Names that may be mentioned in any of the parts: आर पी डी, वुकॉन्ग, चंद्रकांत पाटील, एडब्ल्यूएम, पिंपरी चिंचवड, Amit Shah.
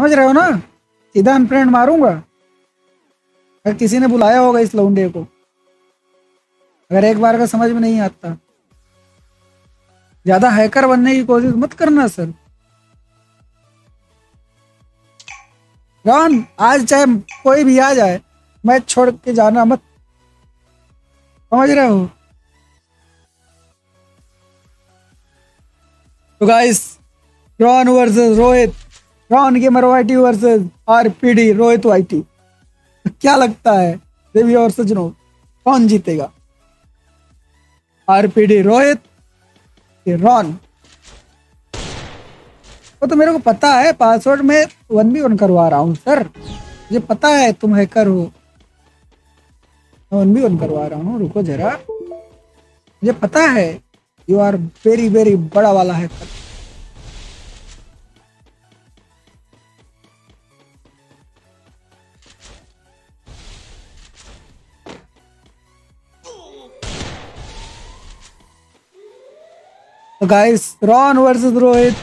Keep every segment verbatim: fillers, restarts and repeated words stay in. समझ रहे हो ना, सीधा अनफ्रेंड मारूंगा। अगर किसी ने बुलाया होगा इस लौंडे को, अगर एक बार का समझ में नहीं आता। ज्यादा हैकर बनने की कोशिश मत करना सर। रॉन आज चाहे कोई भी आ जाए, मैच छोड़ के जाना मत, समझ रहे हो। तो guys, Ron versus Rohit, Ron gamer YT versus आर पी डी Rohit YT. क्या लगता है देवी और सजनों, कौन जीतेगा? आर पी डी Rohit, Ron? वो तो मेरे को पता है, पासवर्ड में वन बी वन करवा रहा हूँ सर, मुझे पता है तुम हैकर हो, मैं वन बी वन करवा रहा हूँ, रुको जरा, मुझे पता है यू आर वेरी वेरी बड़ा वाला हैकर। तो गाइस, रॉन वर्सेस रोहित,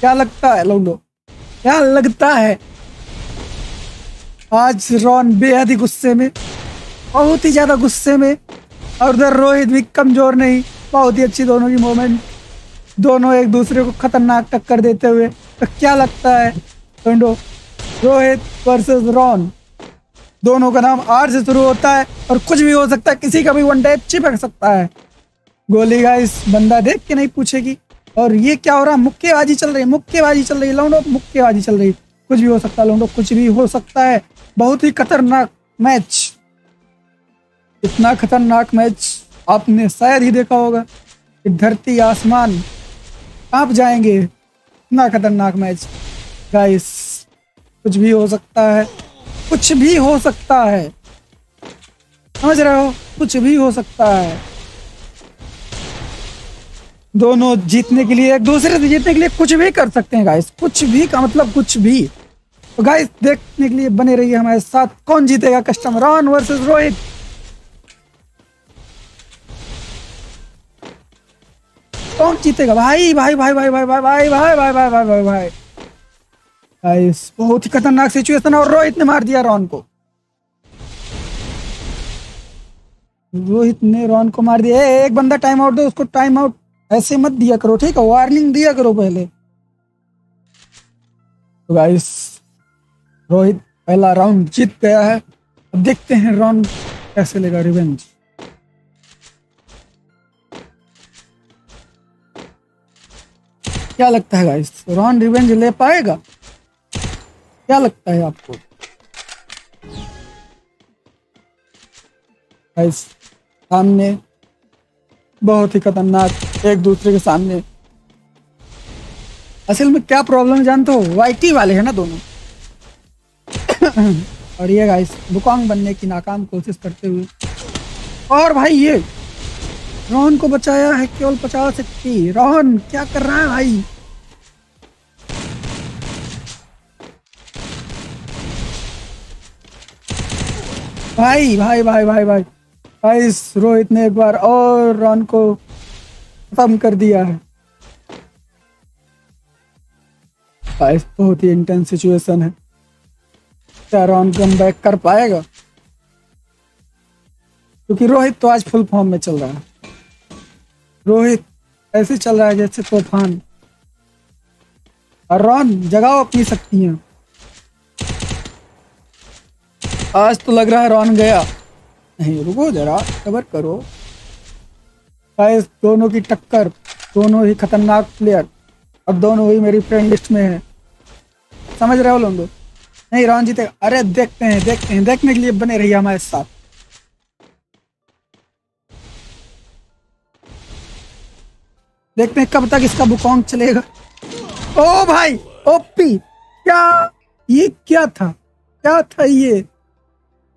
क्या लगता है लोगों, क्या लगता है? आज रॉन बेहद ही गुस्से में, बहुत ही ज्यादा गुस्से में, और उधर रोहित भी कमजोर नहीं, बहुत ही अच्छी दोनों की मोमेंट, दोनों एक दूसरे को खतरनाक टक्कर देते हुए। तो क्या लगता है लोगों, रोहित वर्सेस रॉन? दोनों का नाम आर से शुरू होता है और कुछ भी हो सकता है, किसी का भी वन टाइप चिपक सकता है। गोली गाइस, बंदा देख के नहीं पूछेगी। और ये क्या हो रहा है, मुक्केबाजी चल रही है, मुक्केबाजी चल रही है लौंडो, मुक्केबाजी चल रही, कुछ भी हो सकता है लौंडो, कुछ भी हो सकता है। बहुत ही खतरनाक मैच, इतना खतरनाक मैच आपने शायद ही देखा होगा। धरती आसमान आप जाएंगे, इतना खतरनाक मैच गाइस, कुछ भी हो सकता है, कुछ भी हो सकता है, समझ रहे हो, कुछ भी हो सकता है। दोनों जीतने के लिए, एक दूसरे से जीतने के लिए कुछ भी कर सकते हैं गाइस, कुछ भी का मतलब कुछ भी। तो गाइस, देखने के लिए बने रहिए हमारे साथ, कौन जीतेगा कस्टम, रॉन वर्सेस रोहित? कौन जीतेगा भाई? भाई भाई भाई भाई भाई भाई भाई भाई भाई भाई भाई भाई गाइस, बहुत ही खतरनाक सिचुएशन, और रोहित ने मार दिया रॉन को, रोहित ने रॉन को मार दिया। एक बंदा टाइम आउट दो उसको, टाइम आउट ऐसे मत दिया करो, ठीक है, वार्निंग दिया करो पहले। तो गाइस, रोहित पहला राउंड जीत गया है, अब देखते हैं रॉन कैसे लेगा रिवेंज। क्या लगता है गाइस, रॉन रिवेंज ले पाएगा? क्या लगता है आपको गाइस? सामने बहुत ही खतरनाक, एक दूसरे के सामने। असल में क्या प्रॉब्लम जानते हो, वाईटी वाले हैं ना दोनों। और ये गाइस, बुकांग बनने की नाकाम कोशिश करते हुए, और भाई ये रॉन को बचाया है केवल पचास एचपी। रॉन क्या कर रहा है भाई? भाई भाई भाई भाई भाई गाइस, रोहित ने एक बार और रॉन को खत्म कर दिया है गाइस। बहुत ही इंटेंस सिचुएशन है, क्या रॉन कम बैक कर पाएगा? क्योंकि रोहित तो आज फुल फॉर्म में चल रहा है, रोहित ऐसे चल रहा है जैसे तूफान, और रॉन जगाओ अपनी शक्तियां। आज तो लग रहा है रॉन गया, नहीं रुको जरा, कवर करो गाइस। दोनों की टक्कर, दोनों ही खतरनाक प्लेयर, और दोनों ही मेरी फ्रेंड लिस्ट में है, समझ रहे हो लोगों। नहीं रॉन जीतेगा, अरे देखते हैं देखते हैं, देखने के लिए बने रहिए हमारे साथ। देखते हैं कब तक इसका बुकांग चलेगा। ओ भाई ओपी, क्या ये क्या था, क्या था ये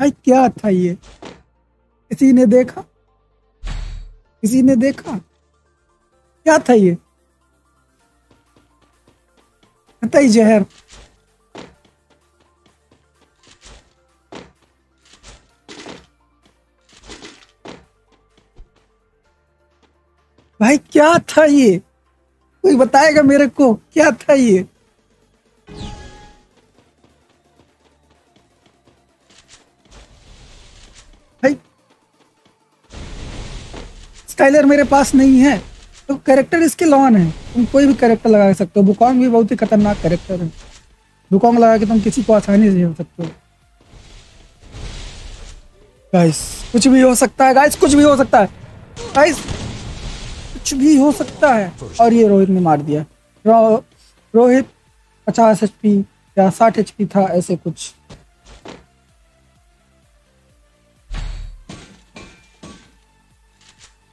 भाई, क्या था ये? किसी ने देखा, किसी ने देखा क्या था ये? था ही जहर। भाई क्या था ये, कोई बताएगा मेरे को क्या था ये? स्टाइलर मेरे पास नहीं है, तो कैरेक्टर इसके लॉन है, तुम कोई भी कैरेक्टर लगा सकते हो। वुकॉन्ग भी बहुत ही खतरनाक कैरेक्टर है, वुकॉन्ग लगा के तुम किसी को आसानी से हो सकते हो। गाइस कुछ भी हो सकता है, गाइस कुछ भी हो सकता है, गाइस कुछ भी हो सकता है। और ये रोहित ने मार दिया। रो, रोहित पचास एच पी या साठ एच पी था, ऐसे कुछ।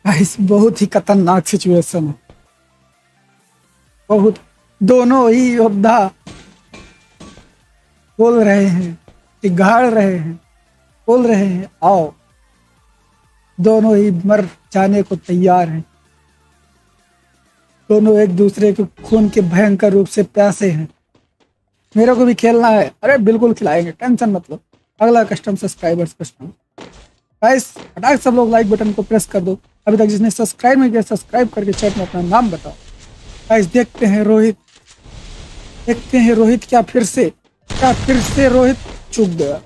गाइस बहुत ही खतरनाक सिचुएशन है, बहुत दोनों ही योद्धा बोल रहे हैं कि गाड़ रहे हैं, बोल रहे हैं आओ, दोनों ही मर जाने को तैयार हैं, दोनों एक दूसरे के खून के भयंकर रूप से प्यासे हैं। मेरे को भी खेलना है, अरे बिल्कुल खिलाएंगे, टेंशन मत लो। अगला कस्टम सब्सक्राइबर्स कस्टम। गाइस फटाफट सब लोग लाइक बटन को प्रेस कर दो। अभी तक जिसने सब्सक्राइब नहीं किया सब्सक्राइब करके चैट में अपना नाम बताओ। गाइस देखते हैं रोहित, देखते हैं रोहित क्या फिर से क्या फिर से रोहित चूक गया।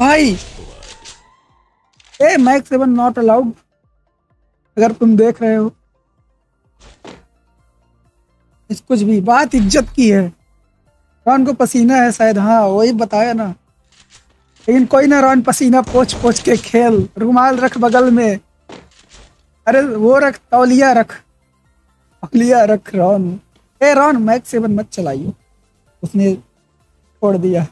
भाई ए मैक सेवन नॉट अलाउड, अगर तुम देख रहे हो। इस कुछ भी बात इज्जत की है। रॉन को पसीना है शायद, हाँ वही बताया ना, लेकिन कोई ना, रॉन पसीना पोछ पोछ के खेल। रुमाल रख बगल में, अरे वो रख, तौलिया रख, तौलिया रख रॉन। ए रॉन मैक सेवन मत चलाइयो, उसने छोड़ दिया।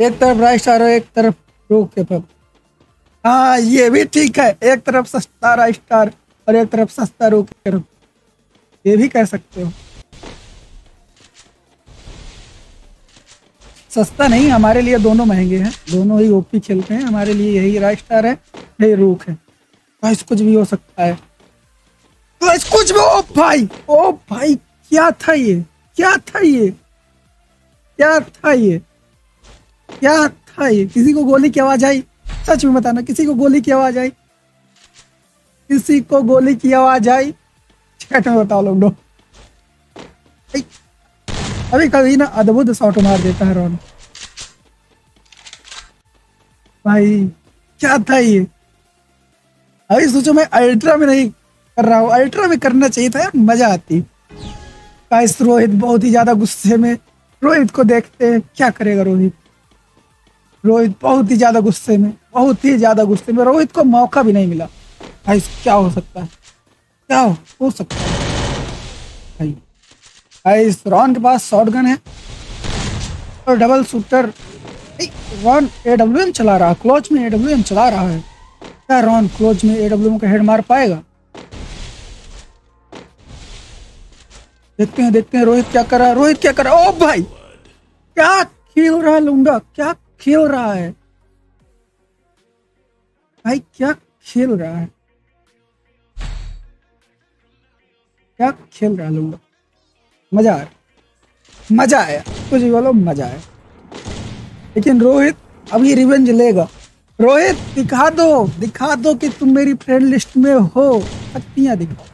एक तरफ राइट स्टार और एक तरफ रोक के पब, हाँ ये भी ठीक है, एक तरफ सस्ता राइट स्टार और एक तरफ सस्ता रोक के पब, ये भी कह सकते हो। सस्ता नहीं, हमारे लिए दोनों महंगे हैं, दोनों ही ओपी खेलते हैं, हमारे लिए यही राइट स्टार है, यही रोक है। गाइस कुछ भी हो सकता है, गाइस कुछ भी। ओ भाई, ओ भाई क्या था ये, क्या था ये, क्या था ये, क्या था ये? किसी को गोली की आवाज आई, सच में बताना, किसी को गोली की आवाज आई, किसी को गोली की आवाज आई, चैट में बताओ लोग। अभी कभी ना अद्भुत शॉट मार देता है रॉन। भाई क्या था ये? अभी सोचो मैं अल्ट्रा में नहीं कर रहा हूँ, अल्ट्रा में करना चाहिए था यार, मजा आती। गाइस रोहित बहुत ही ज्यादा गुस्से में, रोहित को देखते हैं क्या करेगा रोहित। रोहित बहुत ही ज्यादा गुस्से में, बहुत ही ज्यादा गुस्से में, रोहित को मौका भी नहीं मिला। गाइस क्या हो सकता है, क्या हो सकता है? गाइस रॉन के पास शॉटगन है और डबल शूटर। रॉन एडब्ल्यूएम चला रहा है, क्लोज में एडब्ल्यूएम चला रहा है। क्या रॉन क्लोज में एडब्ल्यूएम का हेड मार पाएगा? देखते हैं, देखते हैं रोहित क्या कर रहा है, रोहित क्या कर रहा है। ओ भाई क्या खेल रहा है लूंगा, क्या खेल रहा है भाई, क्या खेल रहा है, क्या खेल रहा है लूंगा। मजा आया, मजा आया, कुछ भी बोलो मजा आया। लेकिन रोहित अभी रिवेंज लेगा। रोहित दिखा दो, दिखा दो कि तुम मेरी फ्रेंड लिस्ट में हो, पत्तियां दिखाओ।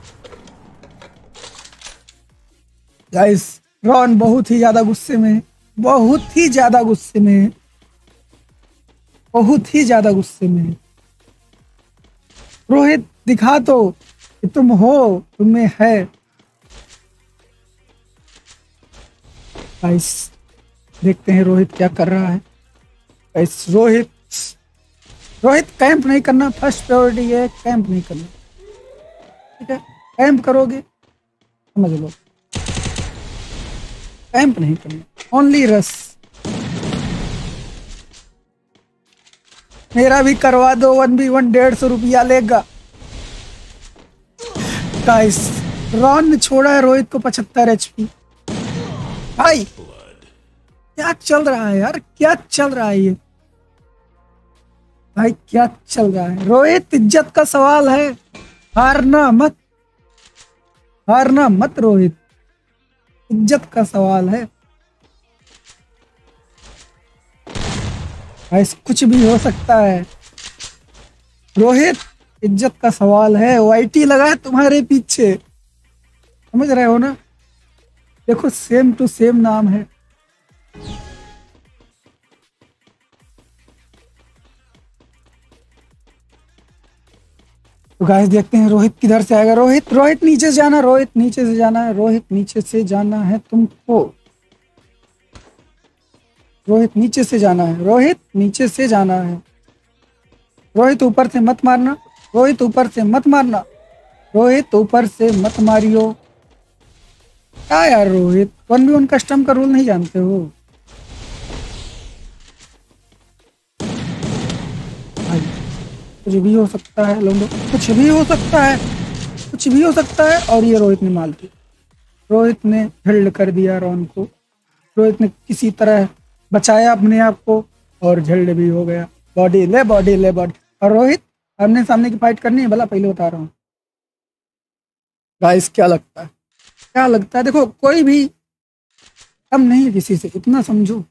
गाइस रॉन बहुत ही ज्यादा गुस्से में, बहुत ही ज्यादा गुस्से में, बहुत ही ज्यादा गुस्से में। रोहित दिखा दो कि तुम हो, तुम्हें है। गाइस देखते हैं रोहित क्या कर रहा है। गाइस रोहित, रोहित कैंप नहीं करना, फर्स्ट प्रायोरिटी है कैंप नहीं करना, ठीक है? कैंप करोगे समझ लो, कैंप नहीं करना, ओनली रस। मेरा भी करवा दो वन बी वन, डेढ़ सौ रुपया लेगा। गाइस रॉन ने छोड़ा है रोहित को पचहत्तर एचपी। भाई क्या चल रहा है यार, क्या चल रहा है ये भाई, क्या चल रहा है? रोहित इज्जत का सवाल है, हारना मत, हारना मत रोहित, इज्जत का सवाल है। गाइस कुछ भी हो सकता है, रोहित इज्जत का सवाल है। वाईटी लगा है तुम्हारे पीछे, समझ रहे हो ना? देखो सेम टू सेम नाम है। तो गाइस देखते हैं रोहित किधर से आएगा। रोहित रोहित नीचे से जाना, रोहित नीचे से जाना है, रोहित नीचे से जाना है तुमको, रोहित नीचे से जाना है, रोहित नीचे से जाना है। रोहित ऊपर से मत मारना, रोहित ऊपर से मत मारना, रोहित ऊपर से मत मारियो। क्या यार रोहित वन भी उनका स्टम्प का रूल नहीं जानते हो। कुछ भी हो सकता है लोगों, कुछ भी हो सकता है, कुछ भी हो सकता है। और ये रोहित ने मार दी, रोहित ने हिल्ड कर दिया रॉन को, रोहित ने किसी तरह बचाया अपने आप को और झल्ड भी हो गया। बॉडी ले बॉडी ले बॉडी। और रोहित हमने सामने की फाइट करनी है भला, पहले बता रहा हूँ गाइस। क्या लगता है, क्या लगता है? देखो कोई भी कम नहीं है किसी से, इतना समझो,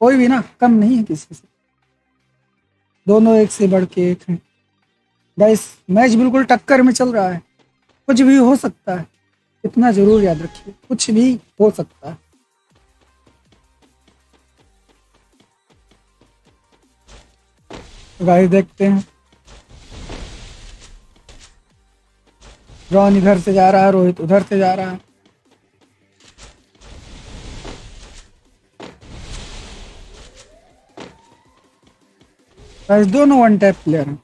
कोई भी ना कम नहीं है किसी से, दोनों एक से बढ़ के एक हैं गाइस। मैच बिल्कुल टक्कर में चल रहा है, कुछ भी हो सकता है, इतना जरूर याद रखिए, कुछ भी हो सकता है। गाइस देखते हैं रॉन इधर से जा रहा है, रोहित उधर से जा रहा है। गाइस दोनों वन टैप प्लेयर हैं,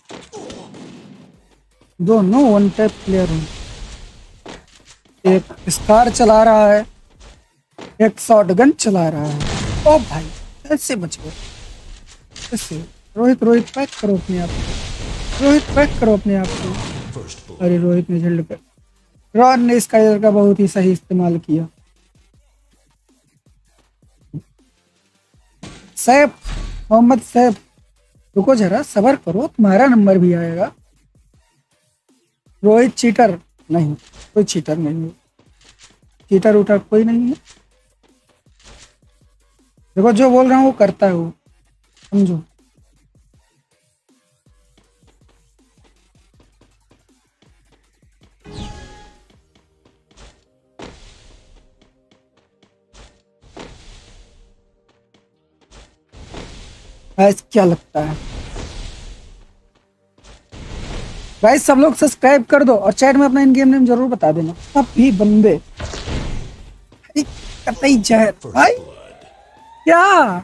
दोनों वन टैप प्लेयर हैं। एक स्कार चला रहा है, एक शॉटगन चला रहा है। ओ भाई कैसे बच गए, कैसे? रोहित रोहित पैक करो अपने आप को, रोहित पैक करो अपने आप को। अरे रोहित ने झल्ड कर, रॉन ने इसका इधर का बहुत ही सही इस्तेमाल किया। सैफ मोहम्मद सैफ, रुको जरा सबर करो, तुम्हारा नंबर भी आएगा। रोहित चीटर नहीं, कोई चीटर नहीं है, चीटर उठा कोई नहीं है। देखो जो बोल रहा हूँ वो करता है, वो समझो। गाइस क्या लगता है? गाइस सब लोग सब्सक्राइब कर दो और चैट में अपना इन गेम नेम जरूर बता देना। सब भी बंदे कतई जहर भाई, क्या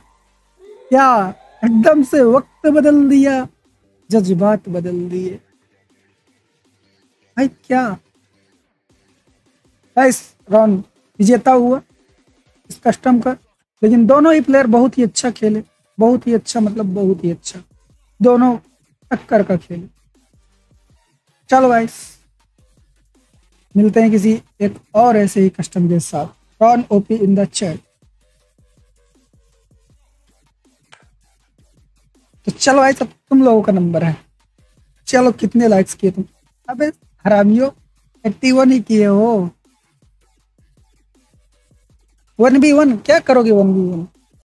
क्या एकदम से वक्त बदल दिया, जज्बात बदल दिए भाई, क्या। गाइस रॉन विजेता हुआ इस कस्टम का, लेकिन दोनों ही प्लेयर बहुत ही अच्छा खेले, बहुत ही अच्छा, मतलब बहुत ही अच्छा, दोनों टक्कर का खेल। चलो गाइस मिलते हैं किसी एक और ऐसे ही कस्टम के साथ। Ron OP in the chat. तो चलो गाइस अब तुम लोगों का नंबर है। चलो कितने लाइक्स किए तुम? अबे हरामियों इक्यावन ही किए हो। वन बी वन क्या करोगे? One B one